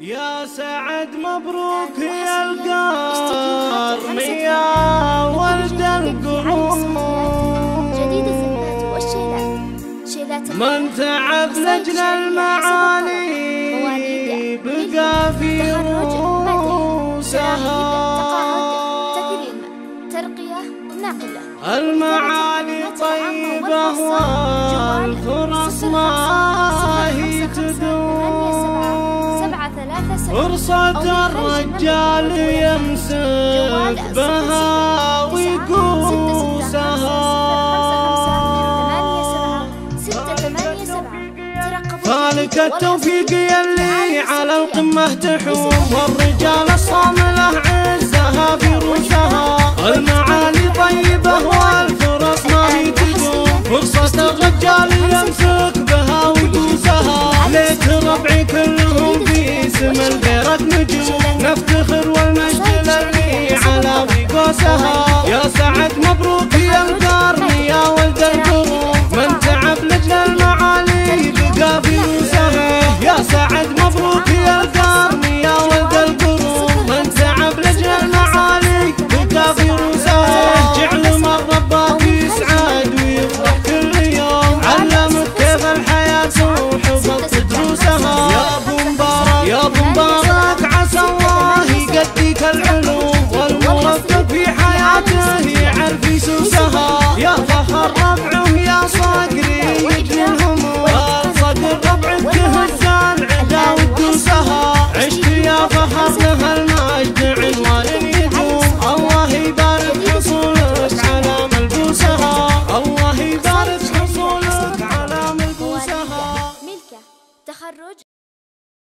يا سعد مبروك يا القرم يا ولد القرون، من تعب لجل المعالي بقى في روسها المعالي طيبة والفرص ما هي تدوم. فرصة الرجال يمسك بها ويقوسها، فالك التوفيق يلي على القمة تحوم، والرجال الصاملة عزها في روشها المعالي طيبة والفرص ما هي تدوم. فرصة الرجال يمسك بها ويقوسها، ليت ربعي كلهم من غيرك نجوم، نفتخر والمجد للي على وقوسها.